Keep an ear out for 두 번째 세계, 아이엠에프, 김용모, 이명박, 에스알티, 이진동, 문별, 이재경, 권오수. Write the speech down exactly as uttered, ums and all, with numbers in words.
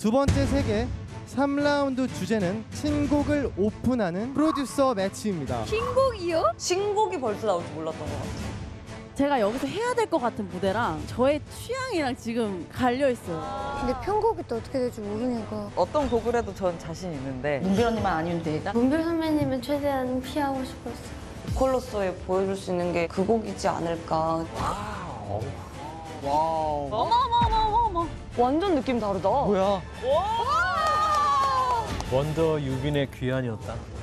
두 번째 세계 삼 라운드 주제는 신곡을 오픈하는 프로듀서 매치입니다. 신곡이요? 신곡이 벌써 나올 줄 몰랐던 것 같아요. 제가 여기서 해야 될 것 같은 무대랑 저의 취향이랑 지금 갈려있어요. 근데 편곡이 또 어떻게 될지 모르니까. 어떤 곡을 해도 전 자신 있는데 문별 언니만 아니면 되겠다. 문별 선배님은 최대한 피하고 싶었어요. 보컬로서의 보여줄 수 있는 게 그 곡이지 않을까. 와우. 와우. 어머머머머머. 완전 느낌 다르다. 뭐야. 와. 원더 유빈의 귀환이었다.